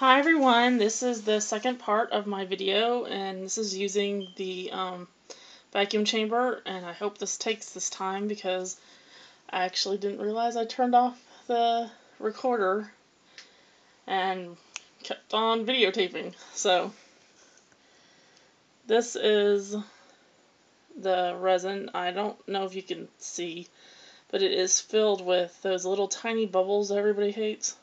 Hi everyone, this is the second part of my video, and this is using the vacuum chamber, and I hope this takes this time because I actually didn't realize I turned off the recorder and kept on videotaping. So this is the resin. I don't know if you can see, but it is filled with those little tiny bubbles everybody hates.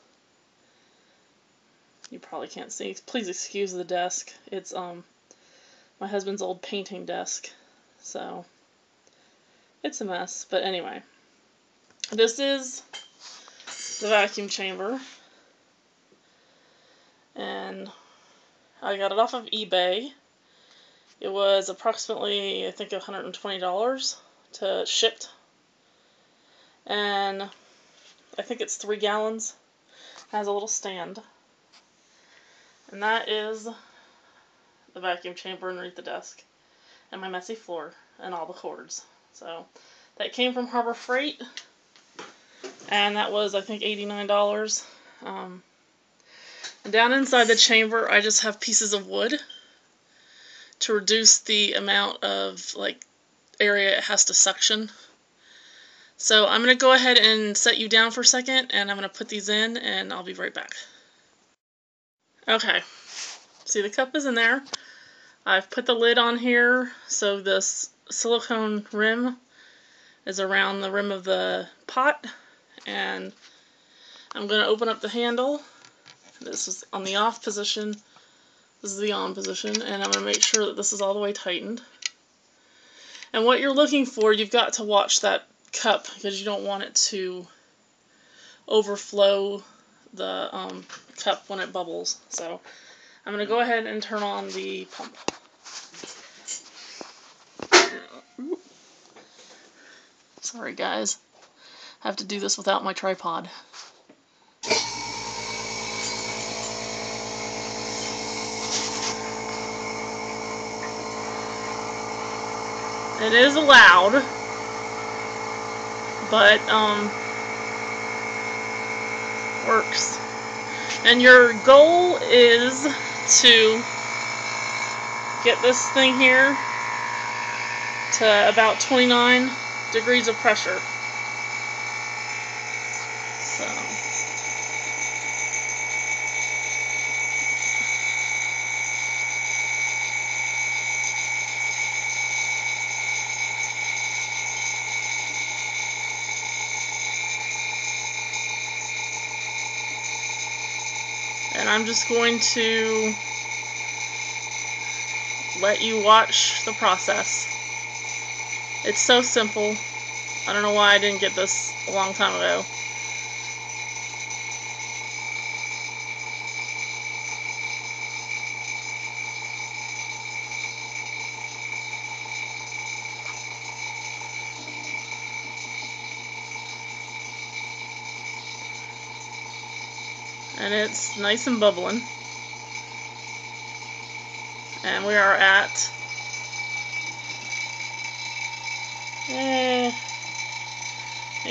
You probably can't see. Please excuse the desk. It's my husband's old painting desk, so it's a mess. But anyway, this is the vacuum chamber, and I got it off of eBay. It was approximately, I think, $120 to ship, and I think it's 3 gallons. It has a little stand. And that is the vacuum chamber underneath the desk, and my messy floor, and all the cords. So, that came from Harbor Freight, and that was, I think, $89. Down inside the chamber, I just have pieces of wood to reduce the amount of, like, area it has to suction. So, I'm going to go ahead and set you down for a second, and I'm going to put these in, and I'll be right back. Okay, see, the cup is in there. I've put the lid on here so this silicone rim is around the rim of the pot, and I'm going to open up the handle. This is on the off position, this is the on position, and I'm going to make sure that this is all the way tightened. And what you're looking for, you've got to watch that cup because you don't want it to overflow the cup when it bubbles. So I'm going to go ahead and turn on the pump. Sorry guys, I have to do this without my tripod. It is loud, but works. And your goal is to get this thing here to about 29 degrees of pressure. So I'm just going to let you watch the process. It's so simple. I don't know why I didn't get this a long time ago. And it's nice and bubbling. And we are at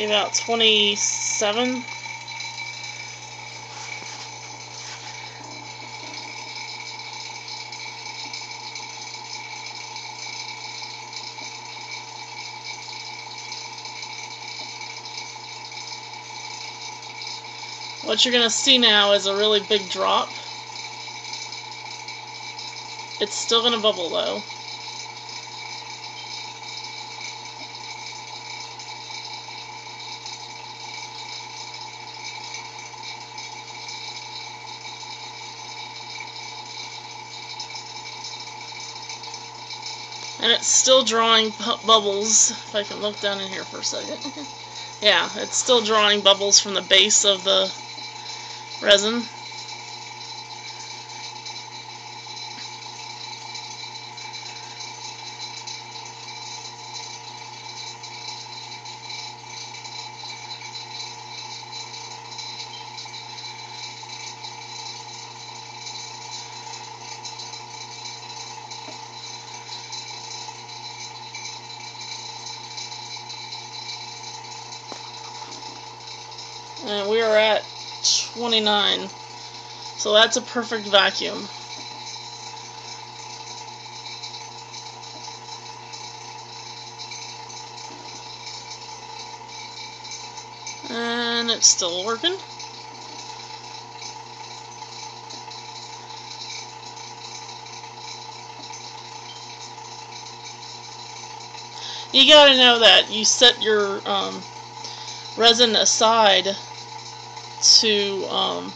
about 27. What you're going to see now is a really big drop. It's still going to bubble though. And it's still drawing bubbles. If I can look down in here for a second. Yeah, it's still drawing bubbles from the base of the resin. And we are at 29. So that's a perfect vacuum. And it's still working. You gotta know that you set your resin aside to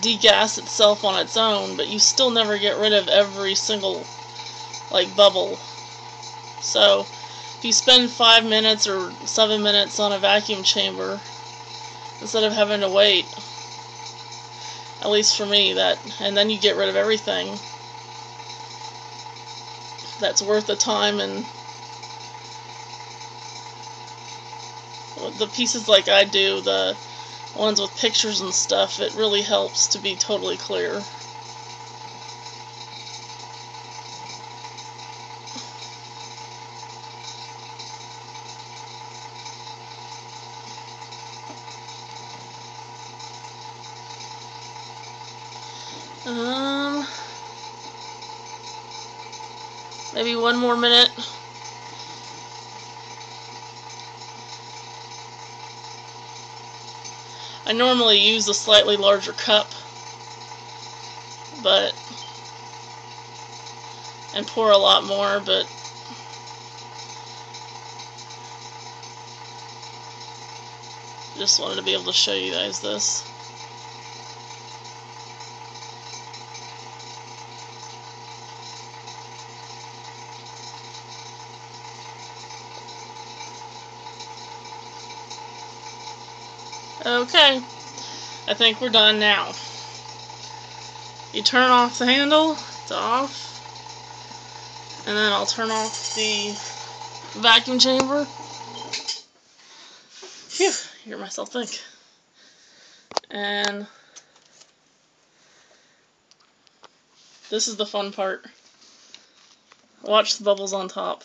degas itself on its own, but you still never get rid of every single bubble. So if you spend 5 minutes or 7 minutes on a vacuum chamber instead of having to wait, at least for me, that, and then you get rid of everything, that's worth the time. And the pieces like I do, the ones with pictures and stuff, it really helps to be totally clear. Maybe 1 more minute. I normally use a slightly larger cup, but and pour a lot more, but just wanted to be able to show you guys this. Okay, I think we're done now. You turn off the handle, it's off, and then I'll turn off the vacuum chamber. Phew, I hear myself think. And this is the fun part. Watch the bubbles on top.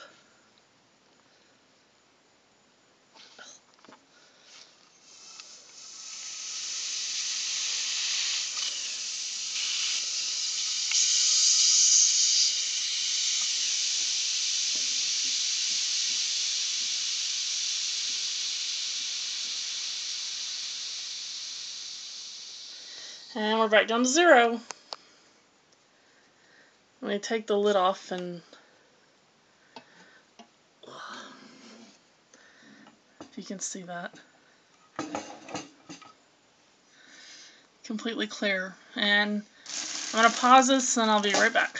And we're back down to 0. Let me take the lid off and if you can see that. Completely clear. And I'm going to pause this and I'll be right back.